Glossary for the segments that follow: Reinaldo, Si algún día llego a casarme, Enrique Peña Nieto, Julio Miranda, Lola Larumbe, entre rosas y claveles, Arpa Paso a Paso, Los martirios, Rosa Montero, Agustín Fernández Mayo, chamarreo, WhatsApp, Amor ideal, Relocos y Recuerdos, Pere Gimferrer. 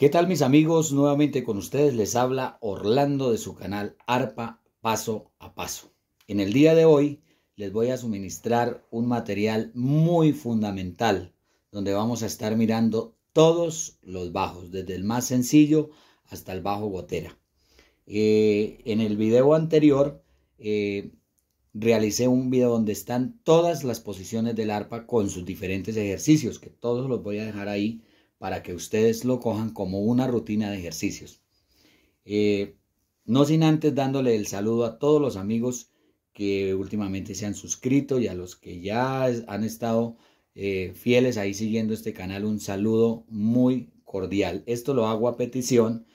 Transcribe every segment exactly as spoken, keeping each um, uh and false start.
¿Qué tal, mis amigos? Nuevamente con ustedes les habla Orlando de su canal Arpa Paso a Paso. En el día de hoy les voy a suministrar un material muy fundamental donde vamos a estar mirando todos los bajos, desde el más sencillo hasta el bajo gotera. Eh, en el video anterior eh, realicé un video donde están todas las posiciones del arpa con sus diferentes ejercicios, que todos los voy a dejar ahí para que ustedes lo cojan como una rutina de ejercicios. Eh, no sin antes dándole el saludo a todos los amigos que últimamente se han suscrito y a los que ya han estado eh, fieles ahí siguiendo este canal, un saludo muy cordial. Esto lo hago a petición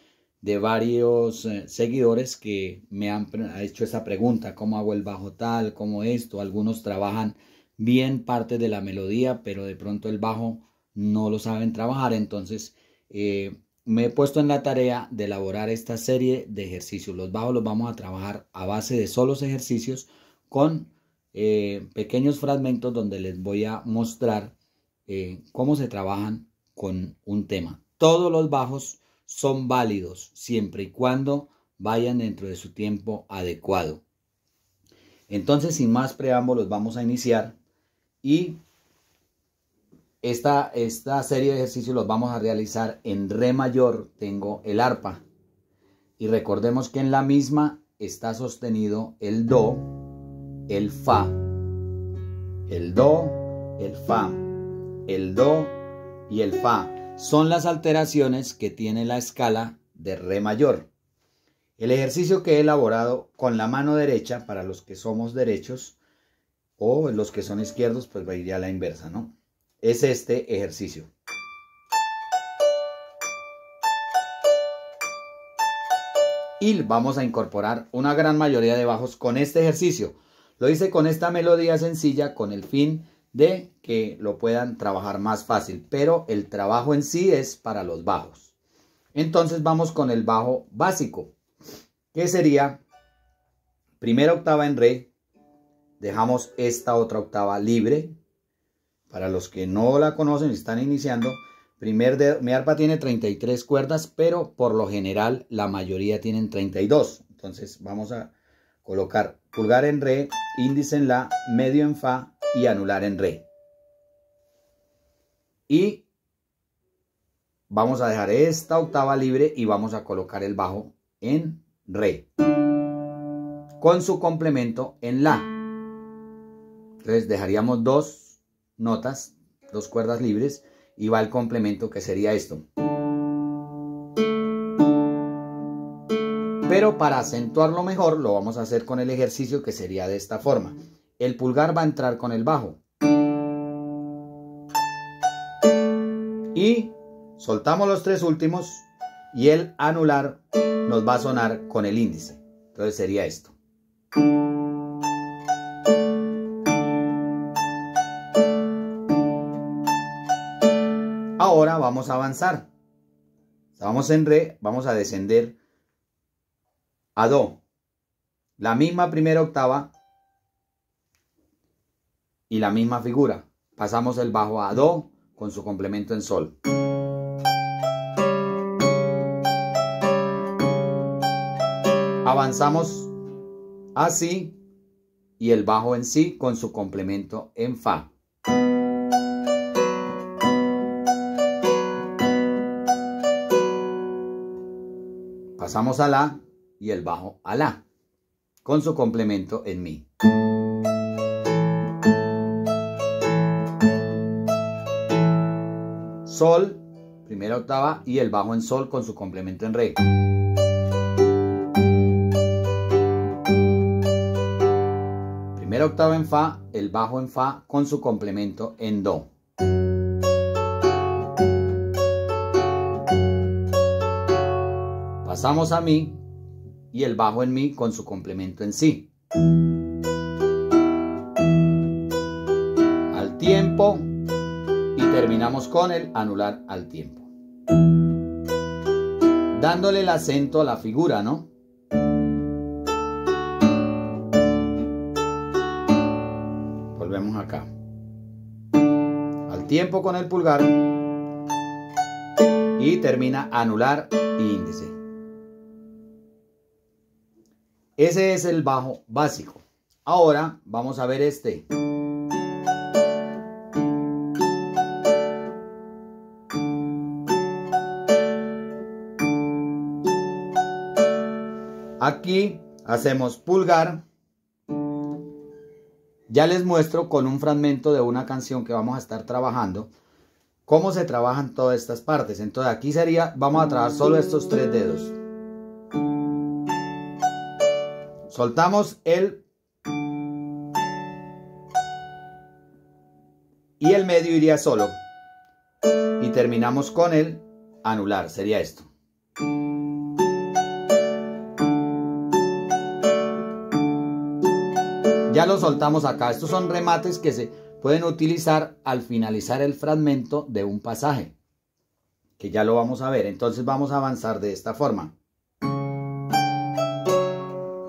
de varios eh, seguidores que me han hecho esa pregunta: ¿cómo hago el bajo tal? ¿Cómo esto? Algunos trabajan bien parte de la melodía, pero de pronto el bajo no lo saben trabajar. Entonces eh, me he puesto en la tarea de elaborar esta serie de ejercicios. Los bajos los vamos a trabajar a base de solos ejercicios con eh, pequeños fragmentos donde les voy a mostrar eh, cómo se trabajan con un tema. Todos los bajos son válidos siempre y cuando vayan dentro de su tiempo adecuado. Entonces, sin más preámbulos, vamos a iniciar y Esta, esta serie de ejercicios los vamos a realizar en re mayor. Tengo el arpa y recordemos que en la misma está sostenido el do, el fa, el do, el fa, el do y el fa. Son las alteraciones que tiene la escala de re mayor. El ejercicio que he elaborado con la mano derecha, para los que somos derechos, o los que son izquierdos, pues va a ir a la inversa, ¿no? Es este ejercicio. Y vamos a incorporar una gran mayoría de bajos con este ejercicio. Lo hice con esta melodía sencilla con el fin de que lo puedan trabajar más fácil, pero el trabajo en sí es para los bajos. Entonces vamos con el bajo básico, que sería primera octava en re. Dejamos esta otra octava libre. Para los que no la conocen y están iniciando, primer dedo. Mi arpa tiene treinta y tres cuerdas, pero por lo general la mayoría tienen treinta y dos. Entonces vamos a colocar pulgar en re, índice en la, medio en fa y anular en re. Y vamos a dejar esta octava libre y vamos a colocar el bajo en re, con su complemento en la. Entonces dejaríamos dos notas, dos cuerdas libres, y va el complemento, que sería esto. Pero para acentuarlo mejor lo vamos a hacer con el ejercicio, que sería de esta forma. El pulgar va a entrar con el bajo y soltamos los tres últimos, y el anular nos va a sonar con el índice. Entonces sería esto. Ahora vamos a avanzar. Estamos en re, vamos a descender a do, la misma primera octava y la misma figura. Pasamos el bajo a do con su complemento en sol. Avanzamos a si y el bajo en si con su complemento en fa. Pasamos a la y el bajo a la, con su complemento en mi. Sol, primera octava y el bajo en sol con su complemento en re. Primera octava en fa, el bajo en fa con su complemento en do. Pasamos a mi y el bajo en mi con su complemento en si. Al tiempo, y terminamos con el anular al tiempo, dándole el acento a la figura, ¿no? Volvemos acá. Al tiempo con el pulgar. y termina anular índice. Ese es el bajo básico. Ahora vamos a ver este. Aquí hacemos pulgar. Ya les muestro con un fragmento de una canción que vamos a estar trabajando cómo se trabajan todas estas partes. Entonces aquí sería, vamos a trabajar solo estos tres dedos. Soltamos el y el medio iría solo y terminamos con el anular, sería esto. Ya lo soltamos acá. Estos son remates que se pueden utilizar al finalizar el fragmento de un pasaje, que ya lo vamos a ver. Entonces vamos a avanzar de esta forma.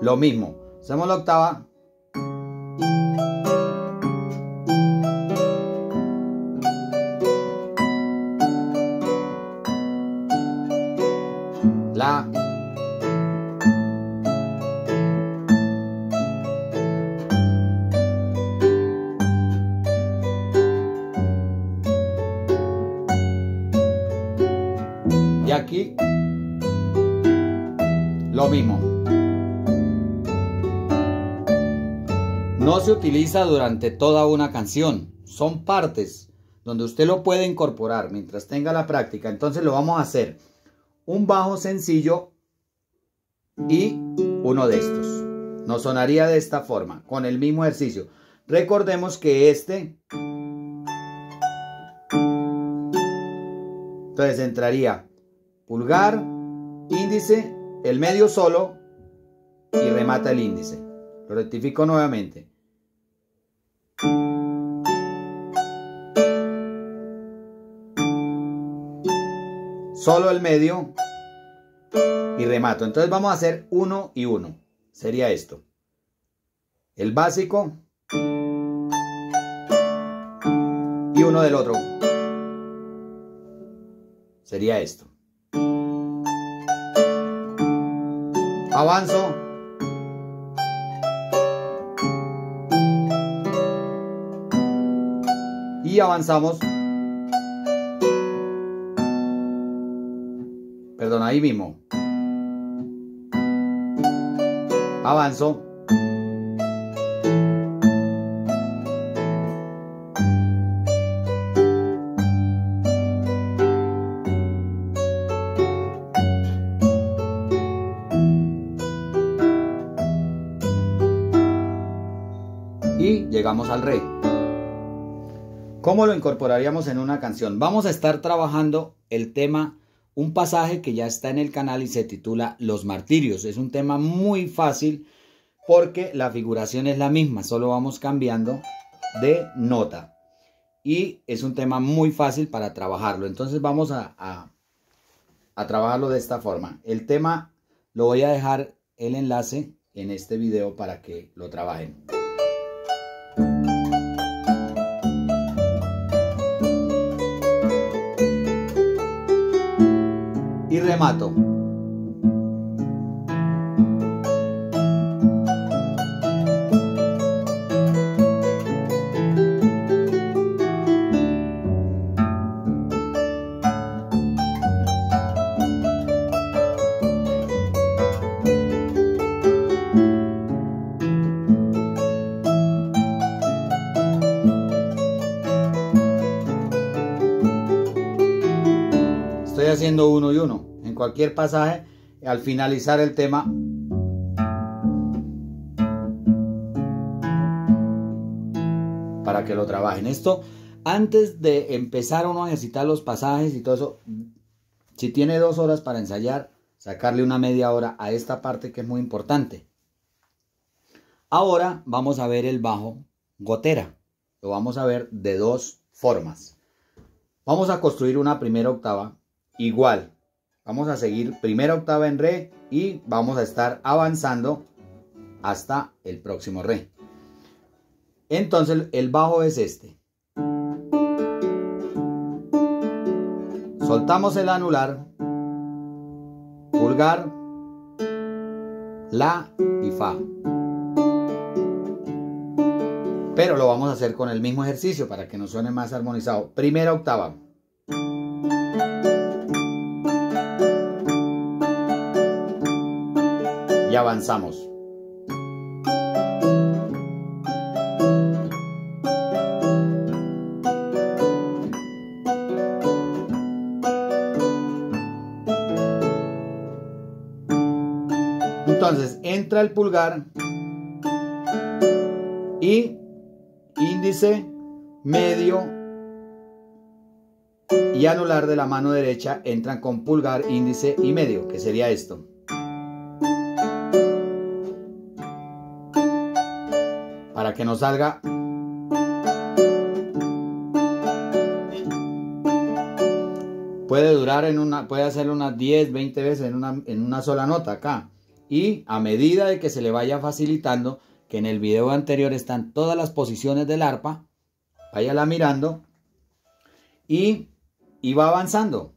Lo mismo. Hacemos la octava. La. Y aquí lo mismo. No se utiliza durante toda una canción. Son partes donde usted lo puede incorporar mientras tenga la práctica. Entonces lo vamos a hacer un bajo sencillo y uno de estos. Nos sonaría de esta forma, con el mismo ejercicio. Recordemos que este... Entonces entraría... Pulgar, índice, el medio solo y remata el índice. Lo rectifico nuevamente. Solo el medio y remato. Entonces vamos a hacer uno y uno. Sería esto. El básico y uno del otro. Sería esto. Avanzo. Y avanzamos. Perdón, ahí mismo. Avanzo. Llegamos al re. ¿Cómo lo incorporaríamos en una canción? Vamos a estar trabajando el tema, un pasaje que ya está en el canal y se titula Los Martirios. Es un tema muy fácil porque la figuración es la misma, solo vamos cambiando de nota. Y es un tema muy fácil para trabajarlo. Entonces vamos a, a, a trabajarlo de esta forma. El tema lo voy a dejar el enlace en este video para que lo trabajen. Y remato. Estoy haciendo uno y uno. Cualquier pasaje, al finalizar el tema, para que lo trabajen. Esto, antes de empezar uno a ejercitar los pasajes y todo eso, si tiene dos horas para ensayar, sacarle una media hora a esta parte que es muy importante. Ahora vamos a ver el bajo gotera. Lo vamos a ver de dos formas. Vamos a construir una primera octava igual. Vamos a seguir primera octava en re y vamos a estar avanzando hasta el próximo re. Entonces el bajo es este. soltamos el anular, pulgar, la y fa. Pero lo vamos a hacer con el mismo ejercicio para que nos suene más armonizado. Primera octava. Y avanzamos. Entonces entra el pulgar y índice, medio y anular de la mano derecha entran con pulgar, índice y medio, que sería esto. Para que nos salga puede durar en una, puede hacer unas diez, veinte veces en una, en una sola nota acá. Y a medida de que se le vaya facilitando, que en el video anterior están todas las posiciones del arpa, váyala mirando y, y va avanzando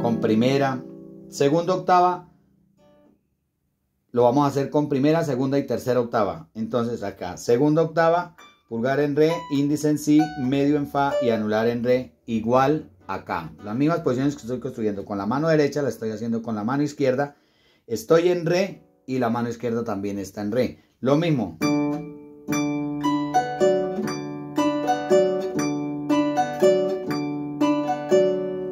con primera, segunda octava. Lo vamos a hacer con primera, segunda y tercera octava. Entonces acá, segunda octava, pulgar en re, índice en si, medio en fa y anular en re, igual acá. Las mismas posiciones que estoy construyendo con la mano derecha, la estoy haciendo con la mano izquierda. Estoy en re y la mano izquierda también está en re. Lo mismo.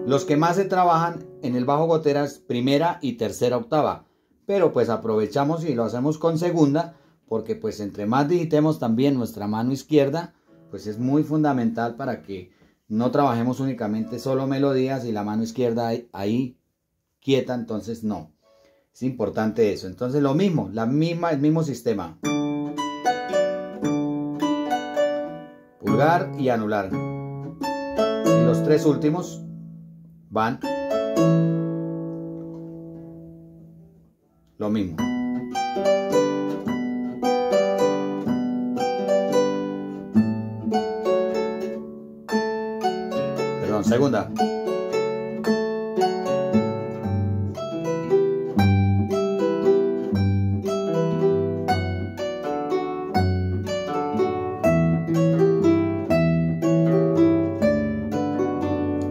Los que más se trabajan en el bajo gotera es primera y tercera octava. Pero pues aprovechamos y lo hacemos con segunda, porque pues entre más digitemos también nuestra mano izquierda, pues es muy fundamental para que no trabajemos únicamente solo melodías y la mano izquierda ahí, ahí quieta, entonces no. Es importante eso. Entonces lo mismo, la misma, el mismo sistema. Pulgar y anular. Y los tres últimos van lo mismo. Perdón, segunda.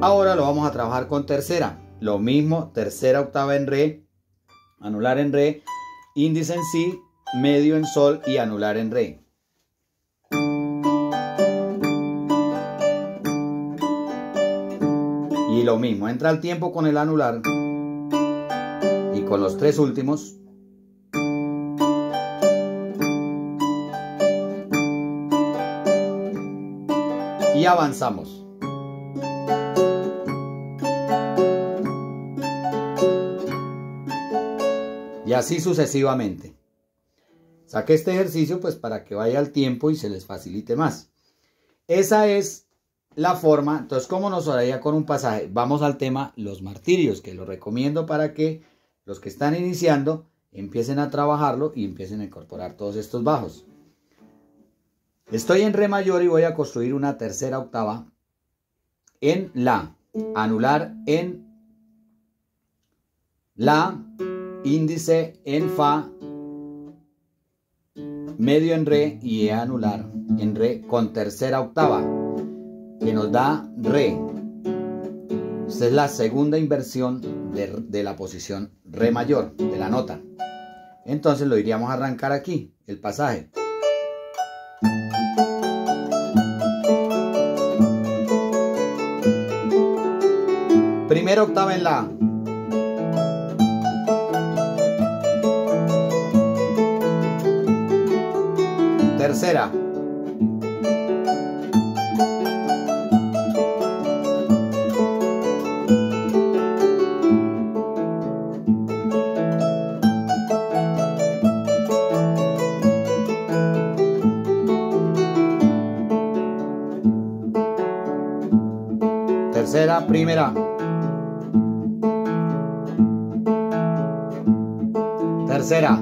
Ahora lo vamos a trabajar con tercera. Lo mismo, tercera octava en re, anular en re, índice en si, medio en sol y anular en re. Y lo mismo, entra al tiempo con el anular y con los tres últimos. Y avanzamos. Y así sucesivamente. Saqué este ejercicio pues para que vaya al tiempo y se les facilite más. Esa es la forma. Entonces, ¿cómo nos oraría con un pasaje? Vamos al tema Los Martirios, que lo recomiendo para que los que están iniciando empiecen a trabajarlo y empiecen a incorporar todos estos bajos. Estoy en re mayor y voy a construir una tercera octava en la, anular en la, índice en fa, medio en re y anular en re con tercera octava, que nos da re. Esta es la segunda inversión de, de la posición re mayor, de la nota. Entonces lo iríamos a arrancar aquí, el pasaje. Primera octava en la. Tercera. Tercera, primera. Tercera.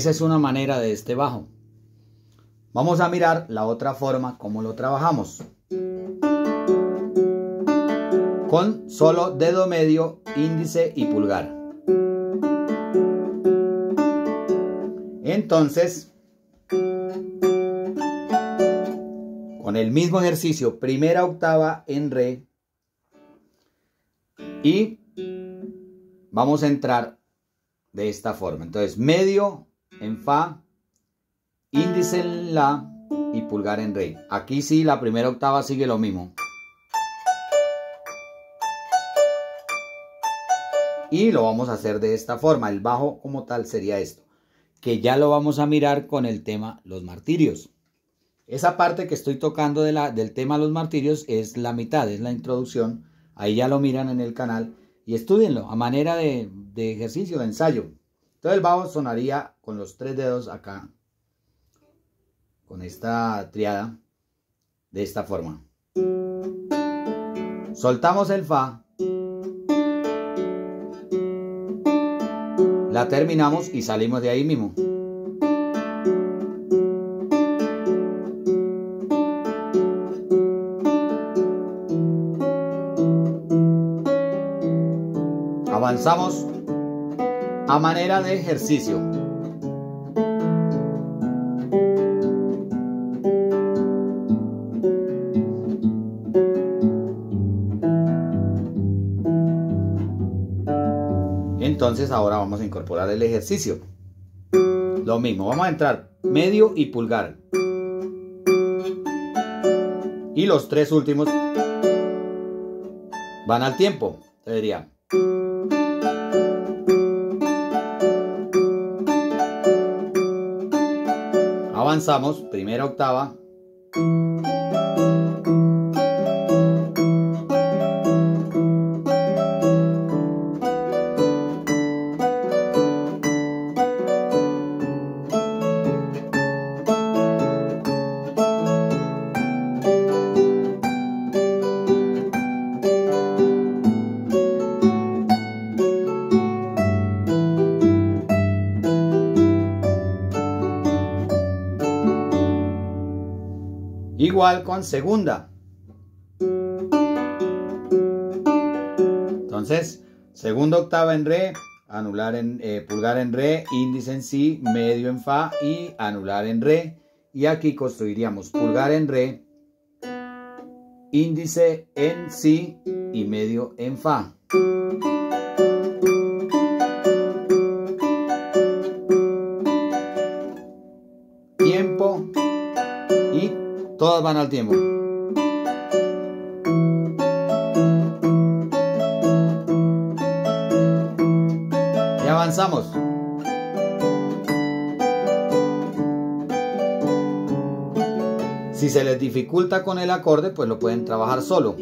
Esa es una manera de este bajo. Vamos a mirar la otra forma, cómo lo trabajamos. Con solo dedo medio, índice y pulgar. Entonces, con el mismo ejercicio, primera octava en re. Y vamos a entrar de esta forma. Entonces, medio en fa, índice en la y pulgar en re. Aquí sí, la primera octava sigue lo mismo. Y lo vamos a hacer de esta forma. El bajo como tal sería esto, que ya lo vamos a mirar con el tema Los Martirios. Esa parte que estoy tocando de la, del tema Los Martirios es la mitad, es la introducción. Ahí ya lo miran en el canal y estudienlo a manera de, de ejercicio, de ensayo. Entonces el bajo sonaría con los tres dedos acá, con esta triada, de esta forma. Soltamos el fa, la terminamos y salimos de ahí mismo. Avanzamos a manera de ejercicio. Entonces ahora vamos a incorporar el ejercicio. Lo mismo, vamos a entrar medio y pulgar. Y los tres últimos van al tiempo, te diría. Avanzamos, primera octava. Igual con segunda. Entonces, segunda octava en re, anular en eh, pulgar en re, índice en si, medio en fa y anular en re. Y aquí construiríamos pulgar en re, índice en si y medio en fa. Tiempo. Todas van al tiempo. Y avanzamos. Si se les dificulta con el acorde, pues lo pueden trabajar solo.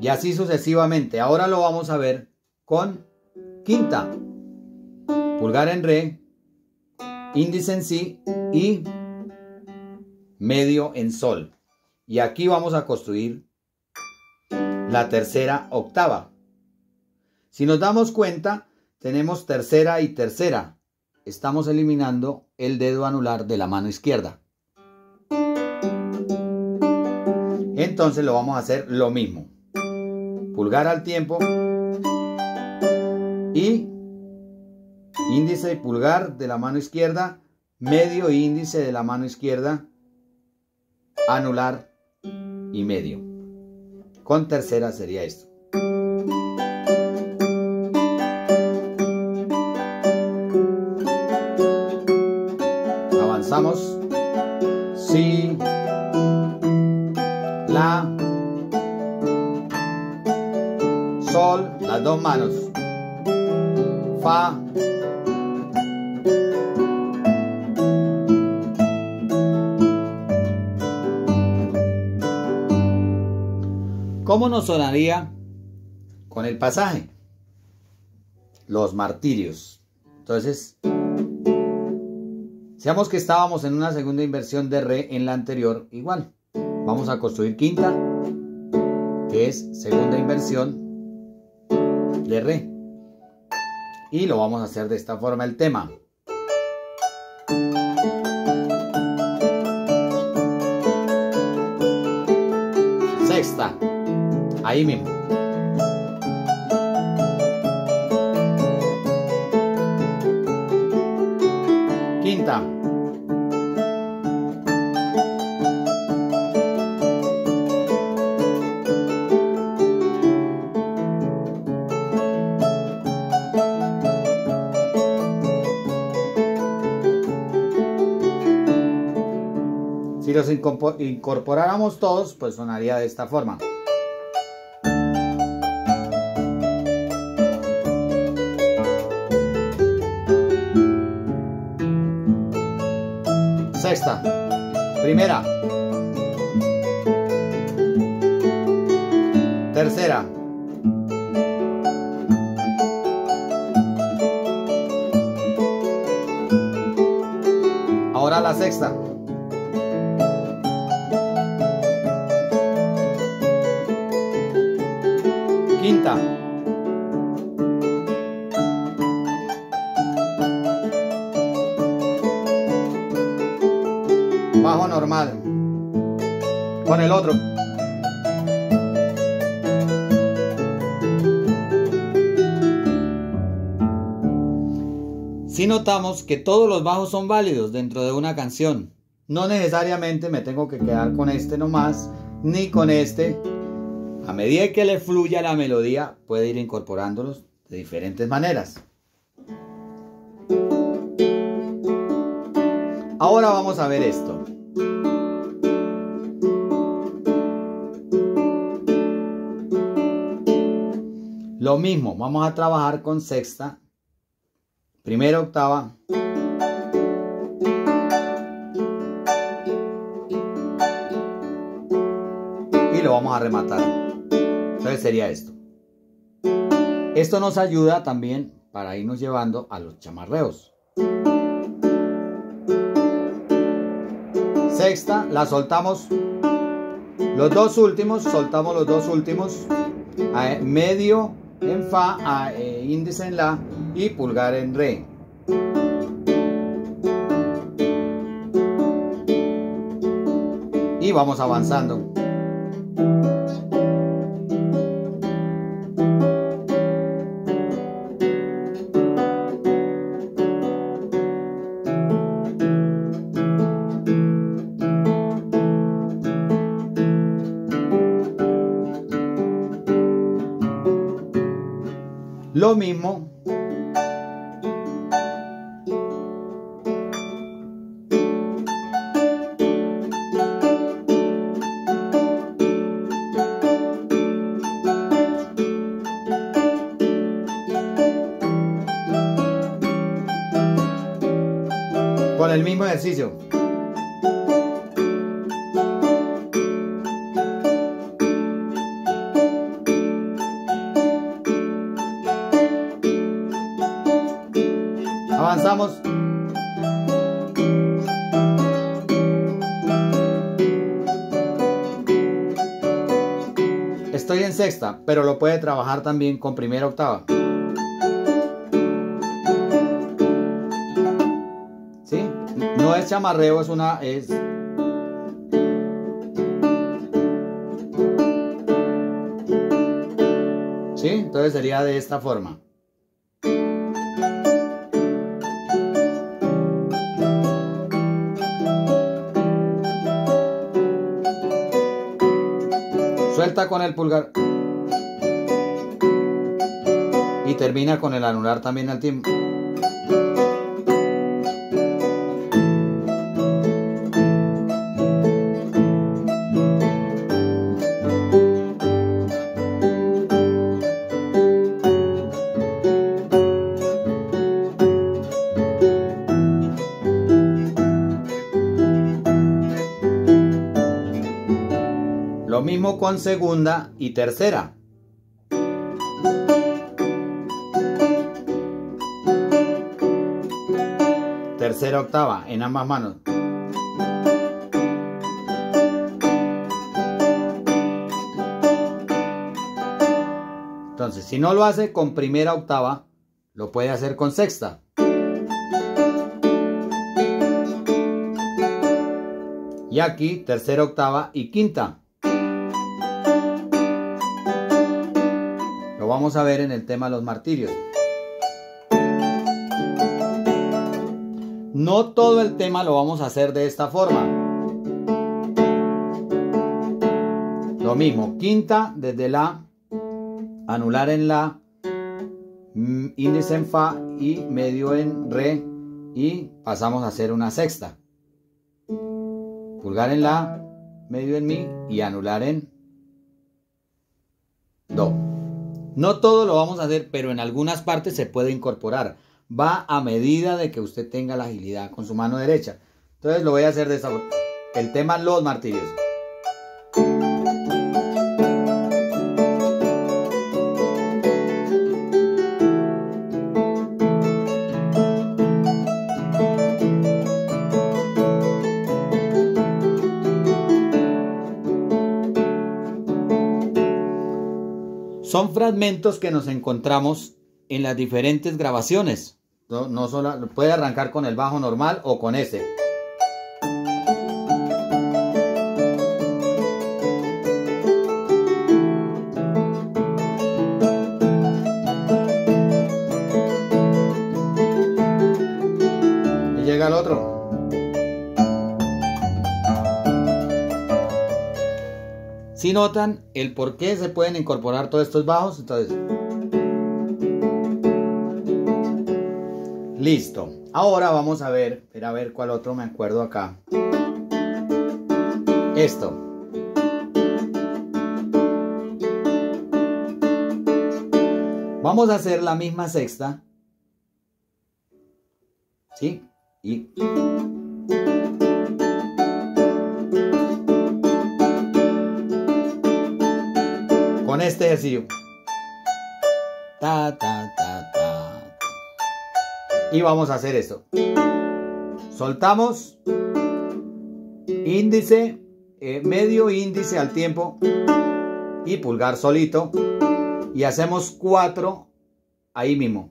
Y así sucesivamente. Ahora lo vamos a ver con quinta. Pulgar en re, índice en si y medio en sol. Y aquí vamos a construir la tercera octava. Si nos damos cuenta, tenemos tercera y tercera. Estamos eliminando el dedo anular de la mano izquierda. Entonces lo vamos a hacer lo mismo. Pulgar al tiempo y índice y pulgar de la mano izquierda, medio e índice de la mano izquierda, anular y medio. Con tercera sería esto. Avanzamos. Si, la, sol, las dos manos, fa, ¿cómo nos sonaría con el pasaje? Los Martirios. Entonces, seamos que estábamos en una segunda inversión de re en la anterior, igual. Vamos a construir quinta, que es segunda inversión de re. Y lo vamos a hacer de esta forma el tema. está, ahí mismo. Quinta. Si los incorporáramos todos, pues sonaría de esta forma. Sexta, primera, tercera, ahora la sexta, quinta, bajo normal, con el otro, si notamos que todos los bajos son válidos dentro de una canción, no necesariamente me tengo que quedar con este nomás, ni con este, a medida que le fluya la melodía, puede ir incorporándolos de diferentes maneras. Ahora vamos a ver esto. Lo mismo, vamos a trabajar con sexta, primera octava, y lo vamos a rematar. Entonces sería esto. Esto nos ayuda también para irnos llevando a los chamarreos. Sexta, la soltamos, los dos últimos, soltamos los dos últimos, eh, medio en fa, eh, índice en la y pulgar en re. Y vamos avanzando. Lo mismo, con el mismo ejercicio. Avanzamos. Estoy en sexta, pero lo puede trabajar también con primera octava. ¿Sí? No es chamarreo, es una... Es... ¿Sí? Entonces sería de esta forma. Suelta con el pulgar y termina con el anular también al tiempo. Lo mismo con segunda y tercera. Tercera octava en ambas manos. Entonces, si no lo hace con primera octava, lo puede hacer con sexta. Y aquí, tercera octava y quinta. vamos a ver en el tema Los Martirios. No todo el tema lo vamos a hacer de esta forma. Lo mismo, quinta desde la, anular en la, índice en fa y medio en re, y pasamos a hacer una sexta. Pulgar en la, medio en mi y anular en do. No todo lo vamos a hacer, pero en algunas partes se puede incorporar. Va a medida de que usted tenga la agilidad con su mano derecha. Entonces lo voy a hacer de esta forma. El tema Los Martirios. Son fragmentos que nos encontramos en las diferentes grabaciones. No, no solo, puede arrancar con el bajo normal o con ese. Y llega el otro. Si notan el por qué se pueden incorporar todos estos bajos, entonces listo. Ahora vamos a ver, a ver cuál otro me acuerdo acá. Esto. Vamos a hacer la misma sexta. ¿Sí? Y con este ejercicio. Ta, ta, ta, ta. Y vamos a hacer esto. Soltamos. Índice, eh, medio índice al tiempo. Y pulgar solito. Y hacemos cuatro ahí mismo.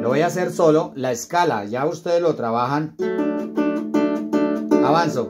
Lo voy a hacer solo. La escala, ya ustedes lo trabajan. Avanzo.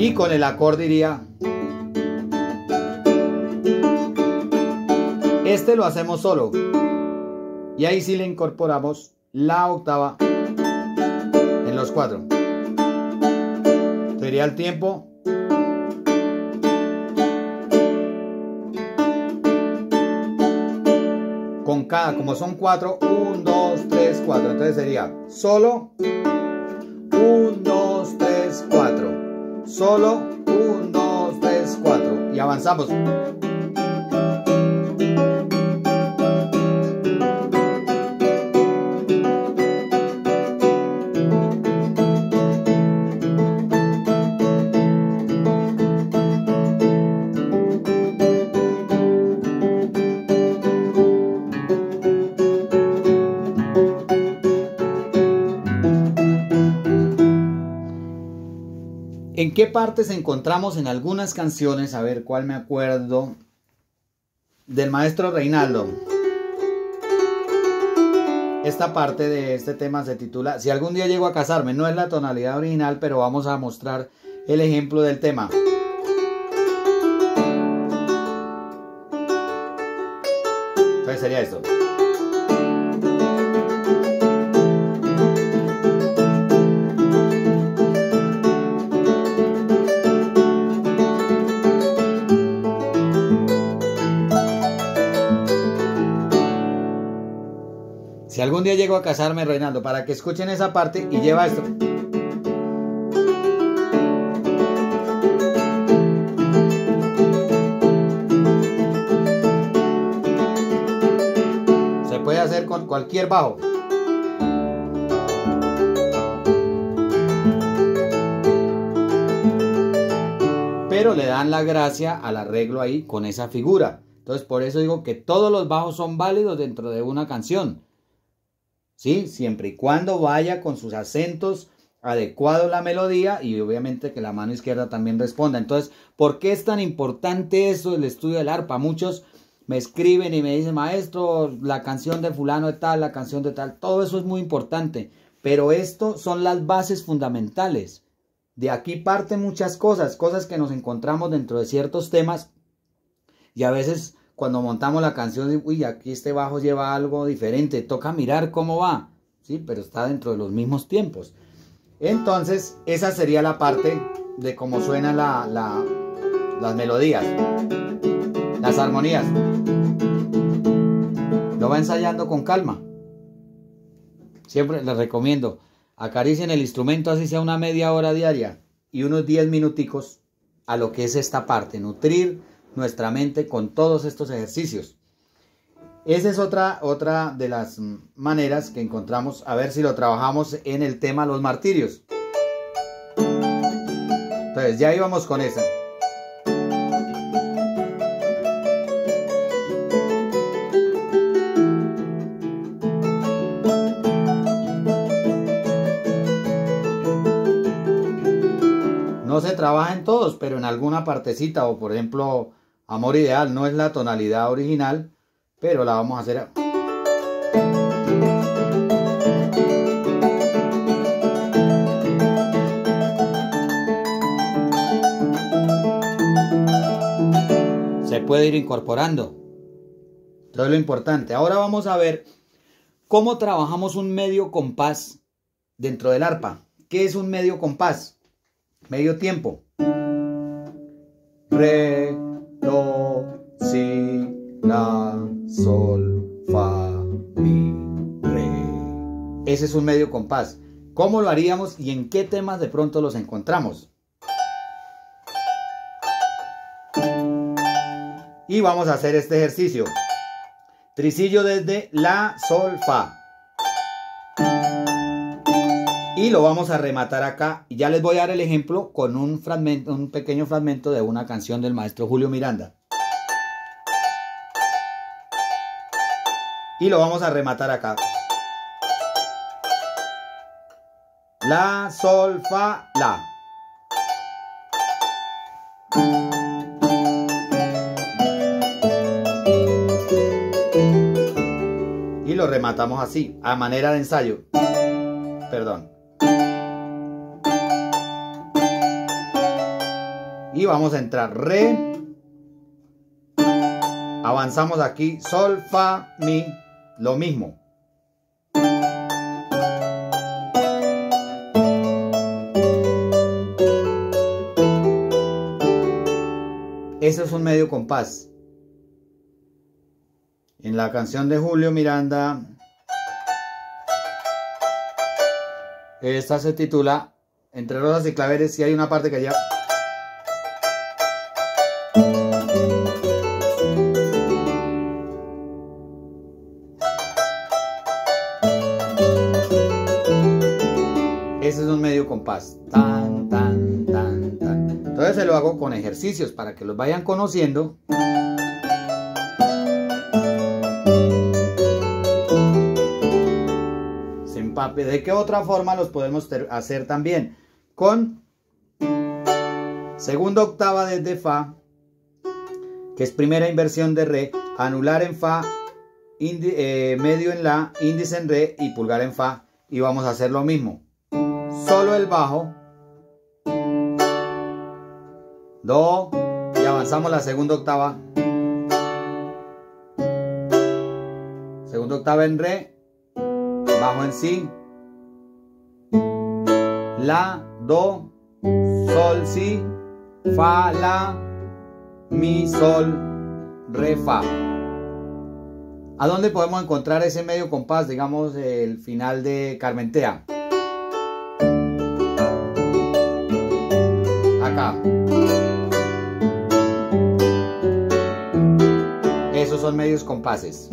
Y con el acorde iría. Este lo hacemos solo. Y ahí sí le incorporamos la octava en los cuatro. Sería el tiempo. Con cada, como son cuatro, uno, dos, tres, cuatro. Entonces sería solo, uno, dos, tres, cuatro. Solo, uno, dos, tres, cuatro. Y avanzamos. ¿En qué partes encontramos en algunas canciones? A ver cuál me acuerdo. Del maestro Reinaldo. Esta parte de este tema se titula Si algún día llego a casarme. No es la tonalidad original, pero vamos a mostrar el ejemplo del tema. Entonces sería esto. Si algún día llego a casarme, Reinaldo, para que escuchen esa parte y lleva esto. Se puede hacer con cualquier bajo. Pero le dan la gracia al arreglo ahí con esa figura. Entonces, por eso digo que todos los bajos son válidos dentro de una canción, ¿sí? Siempre y cuando vaya con sus acentos adecuados la melodía y obviamente que la mano izquierda también responda. Entonces, ¿por qué es tan importante eso, el estudio del arpa? Muchos me escriben y me dicen, maestro, la canción de fulano de tal, la canción de tal, todo eso es muy importante. Pero esto son las bases fundamentales. De aquí parten muchas cosas, cosas que nos encontramos dentro de ciertos temas. Y a veces cuando montamos la canción, uy, aquí este bajo lleva algo diferente, toca mirar cómo va, ¿sí? Pero está dentro de los mismos tiempos. Entonces, esa sería la parte de cómo suenan la, la, las melodías, las armonías. Lo va ensayando con calma. Siempre les recomiendo, acaricien el instrumento, así sea una media hora diaria y unos diez minuticos a lo que es esta parte, nutrir nuestra mente con todos estos ejercicios. Esa es otra, otra de las maneras que encontramos, a ver si lo trabajamos en el tema Los Martirios. Entonces ya íbamos con esa. No se trabaja en todos, pero en alguna partecita, o por ejemplo, Amor Ideal no es la tonalidad original, pero la vamos a hacer. A... Se puede ir incorporando. Entonces, lo importante. Ahora vamos a ver cómo trabajamos un medio compás dentro del arpa. ¿Qué es un medio compás? Medio tiempo. Re, do, si, la, sol, fa, mi, re. Ese es un medio compás. ¿Cómo lo haríamos y en qué temas de pronto los encontramos? Y vamos a hacer este ejercicio. Tricillo desde la, sol, fa. Y lo vamos a rematar acá. Ya les voy a dar el ejemplo con un fragmento, un pequeño fragmento de una canción del maestro Julio Miranda. Y lo vamos a rematar acá. La, sol, fa, la. Y lo rematamos así, a manera de ensayo. Perdón. Y vamos a entrar re. Avanzamos aquí, sol, fa, mi. Lo mismo. Eso es un medio compás. En la canción de Julio Miranda, esta se titula Entre Rosas y Claveles, y hay una parte que ya... Ese es un medio compás. Tan, tan, tan, tan. Entonces se lo hago con ejercicios para que los vayan conociendo. Se empape. ¿De qué otra forma los podemos hacer también? Con segunda octava desde fa, que es primera inversión de re, anular en fa, indi, eh, medio en la, índice en re y pulgar en fa. Y vamos a hacer lo mismo. Solo el bajo, do, y avanzamos la segunda octava, segunda octava en re, bajo en si, la, do, sol, si, fa, la, mi, sol, re, fa. ¿A dónde podemos encontrar ese medio compás? Digamos el final de Carmentea. Esos son medios compases.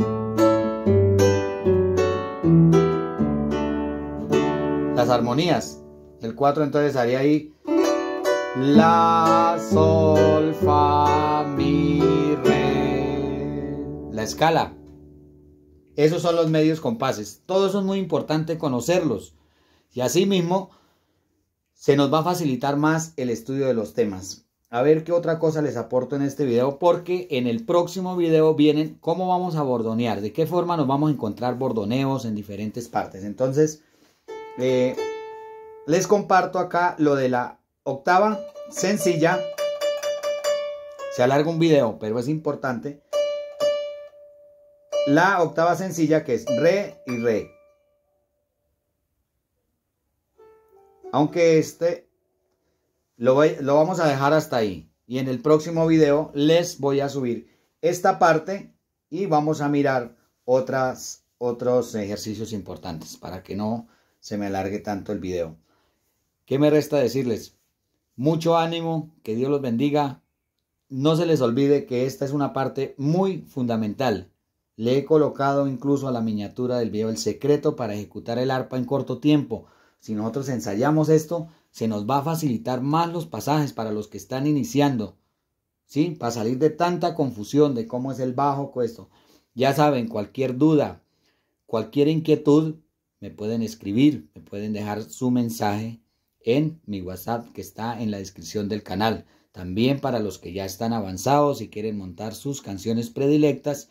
Las armonías. El cuatro entonces haría ahí la, sol, fa, mi, re. escala. Esos son los medios compases. Todo eso es muy importante conocerlos. Y asimismo, se nos va a facilitar más el estudio de los temas. A ver qué otra cosa les aporto en este video, porque en el próximo video vienen cómo vamos a bordonear, de qué forma nos vamos a encontrar bordoneos en diferentes partes. Entonces, eh, les comparto acá lo de la octava sencilla. Se alarga un video, pero es importante. La octava sencilla, que es re y re. Aunque este lo, lo vamos a dejar hasta ahí. Y en el próximo video les voy a subir esta parte y vamos a mirar otras, otros ejercicios importantes para que no se me alargue tanto el video. ¿Qué me resta decirles? Mucho ánimo, que Dios los bendiga. No se les olvide que esta es una parte muy fundamental. Le he colocado incluso a la miniatura del video el secreto para ejecutar el arpa en corto tiempo. Si nosotros ensayamos esto, se nos va a facilitar más los pasajes para los que están iniciando, ¿sí? Para salir de tanta confusión de cómo es el bajo, esto. Ya saben, cualquier duda, cualquier inquietud, me pueden escribir, me pueden dejar su mensaje en mi WhatsApp que está en la descripción del canal. También para los que ya están avanzados y quieren montar sus canciones predilectas,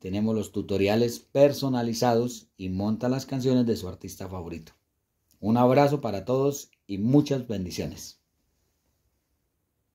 tenemos los tutoriales personalizados y monta las canciones de su artista favorito. Un abrazo para todos y muchas bendiciones.